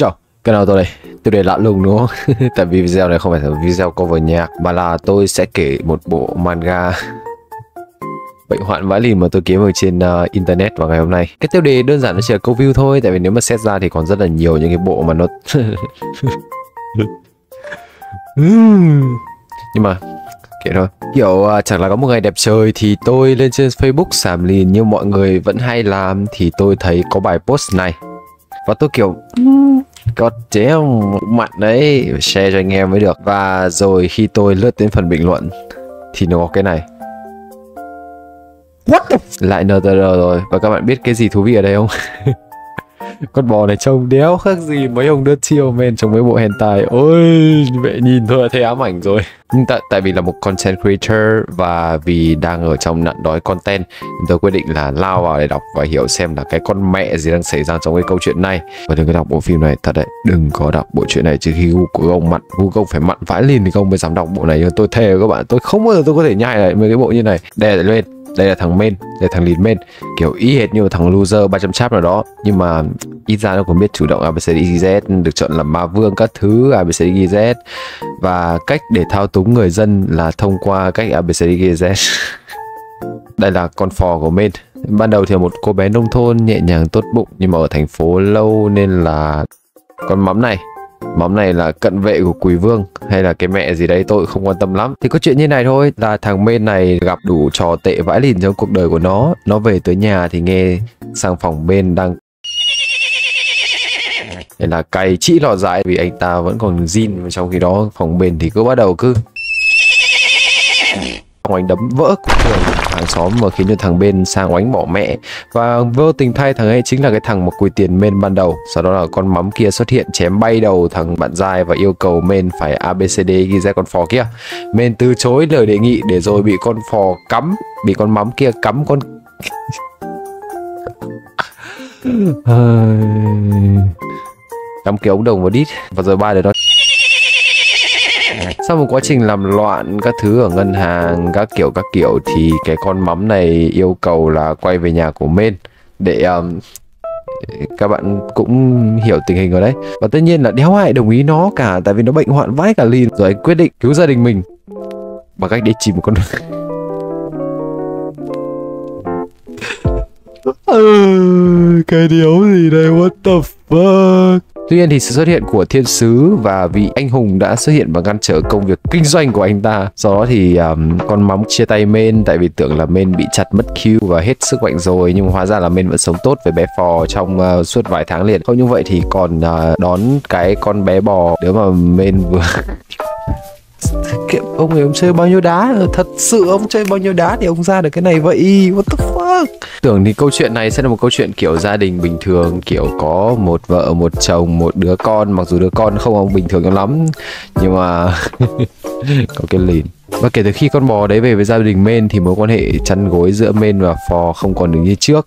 Chào, kênh tôi đây. Tôi để lạ lùng đúng không? Tại vì video này không phải là video cover nhạc mà là tôi sẽ kể một bộ manga bệnh hoạn vãi lìn mà tôi kiếm ở trên internet vào ngày hôm nay. Cái tiêu đề đơn giản nó chỉ là câu view thôi, tại vì nếu mà xét ra thì còn rất là nhiều những cái bộ mà nó nhưng mà kệ thôi. Kiểu chẳng là có một ngày đẹp trời thì tôi lên trên Facebook xàm lìn như mọi người vẫn hay làm, thì tôi thấy có bài post này và tôi kiểu có chế mặn đấy, share cho anh em mới được. Và rồi khi tôi lướt đến phần bình luận thì nó có cái này. What the... lại NTR rồi. Và các bạn biết cái gì thú vị ở đây không? Con bò này trông đéo khác gì mấy ông đơn chiêu men trong mấy bộ hentai. Ôi vậy nhìn thôi là thấy ám ảnh rồi. Nhưng tại vì là một content creator và vì đang ở trong nạn đói content, tôi quyết định là lao vào để đọc và hiểu xem là cái con mẹ gì đang xảy ra trong cái câu chuyện này. Và đừng có đọc bộ phim này thật đấy, đừng có đọc bộ chuyện này trừ khi gu của ông mặn, gu ông phải mặn vãi lìn thì ông mới dám đọc bộ này. Nhưng tôi thề các bạn, tôi không bao giờ tôi có thể nhai lại mấy cái bộ như này. Đè lại lên. Đây là thằng main, đây là thằng lead main, kiểu y hệt như thằng loser 300 chap nào đó. Nhưng mà ít ra nó cũng biết chủ động ABCDEGZ, được chọn làm ma vương các thứ ABCDEGZ. Và cách để thao túng người dân là thông qua cách ABCDEGZ. Đây là con phò của main. Ban đầu thì một cô bé nông thôn nhẹ nhàng tốt bụng, nhưng mà ở thành phố lâu nên là con mắm này. Mắm này là cận vệ của Quỷ Vương hay là cái mẹ gì đấy tôi không quan tâm lắm. Thì có chuyện như này thôi, là thằng main này gặp đủ trò tệ vãi lìn trong cuộc đời của nó. Nó về tới nhà thì nghe sang phòng bên đang nên là cày chỉ lò dại, vì anh ta vẫn còn zin. Trong khi đó phòng bên thì cứ bắt đầu cứ oánh đấm vỡ hàng xóm mà khiến cho thằng bên sang oánh bỏ mẹ. Và vô tình thay, thằng ấy chính là cái thằng mà quỳ tiền main ban đầu. Sau đó là con mắm kia xuất hiện chém bay đầu thằng bạn giai và yêu cầu main phải ABCD ghi ra con phò kia. Main từ chối lời đề nghị để rồi bị con phò cắm, bị con mắm kia cắm con cắm cái ống đồng vào đít. Và rồi ba đứa nó sau một quá trình làm loạn các thứ ở ngân hàng các kiểu thì cái con mắm này yêu cầu là quay về nhà của main để các bạn cũng hiểu tình hình rồi đấy. Và tất nhiên là đéo ai đồng ý nó cả, tại vì nó bệnh hoạn vãi cả lìn. Rồi anh quyết định cứu gia đình mình bằng cách để chìm một con cái điếu gì đây, what the fuck. Tuy nhiên thì sự xuất hiện của thiên sứ và vị anh hùng đã xuất hiện và ngăn trở công việc kinh doanh của anh ta. Sau đó thì con mắm chia tay main tại vì tưởng là main bị chặt mất Q và hết sức mạnh rồi, nhưng hóa ra là main vẫn sống tốt với bé phò trong suốt vài tháng liền. Không như vậy thì còn đón cái con bé bò nếu mà main vừa ông ấy ông chơi bao nhiêu đá, thật sự ông chơi bao nhiêu đá thì ông ra được cái này vậy, what the fuck. Tưởng thì câu chuyện này sẽ là một câu chuyện kiểu gia đình bình thường, kiểu có một vợ một chồng một đứa con, mặc dù đứa con không ông bình thường lắm nhưng mà có cái lìn. Và kể từ khi con bò đấy về với gia đình main thì mối quan hệ chăn gối giữa main và phò không còn được như trước,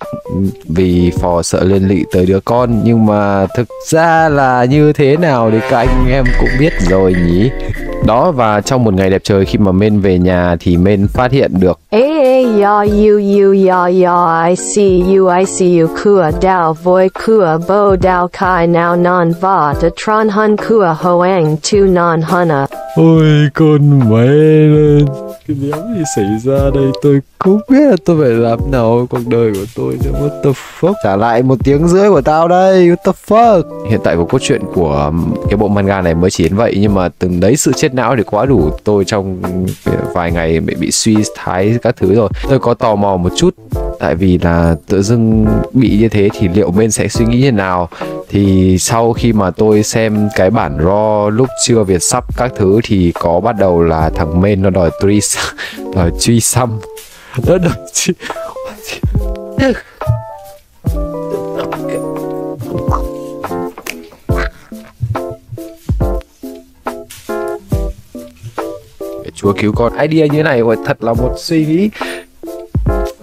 vì phò sợ liên lụy tới đứa con. Nhưng mà thực ra là như thế nào thì các anh em cũng biết rồi nhỉ. Đó, và trong một ngày đẹp trời khi mà main về nhà thì main phát hiện được I see you, I see you Kua Dao Voi Kua Bo Dao Kai Now Non Va Ta Tron Hun Kua Hoang Tu Non Hana. Ôi con mẹ ơi, cái đéo gì xảy ra đây, tôi không biết là tôi phải làm nào cuộc đời của tôi nữa, what the fuck. Trả lại 1,5 tiếng của tao đây, what the fuck. Hiện tại của cốt truyện của cái bộ manga này mới chỉ đến vậy, nhưng mà từng đấy sự chết não thì quá đủ tôi trong vài ngày bị suy thái các thứ rồi. Tôi có tò mò một chút, tại vì là tự dưng bị như thế thì liệu main sẽ suy nghĩ như nào. Thì sau khi mà tôi xem cái bản raw lúc chưa Việt sắp các thứ thì có bắt đầu là thằng main nó đòi truy xăm, nó đòi truy chúa cứu con. Idea như thế này thật là một suy nghĩ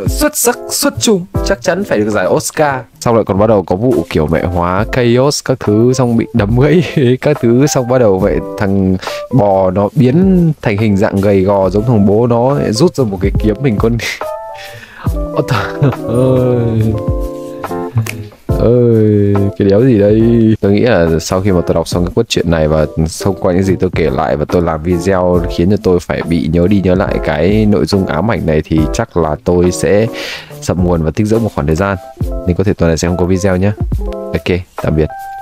xuất sắc, xuất chúng, chắc chắn phải được giải Oscar. Xong lại còn bắt đầu có vụ kiểu mẹ hóa chaos các thứ, xong bị đấm gãy các thứ, xong bắt đầu vậy thằng bò nó biến thành hình dạng gầy gò giống thằng bố nó, rút ra một cái kiếm mình con ơi, cái đéo gì đây. Tôi nghĩ là sau khi mà tôi đọc xong cái cốt truyện này và xung quanh những gì tôi kể lại và tôi làm video khiến cho tôi phải bị nhớ đi nhớ lại cái nội dung ám ảnh này thì chắc là tôi sẽ sập nguồn và tích dưỡng một khoảng thời gian, nên có thể tuần này sẽ không có video nhé. Ok, tạm biệt.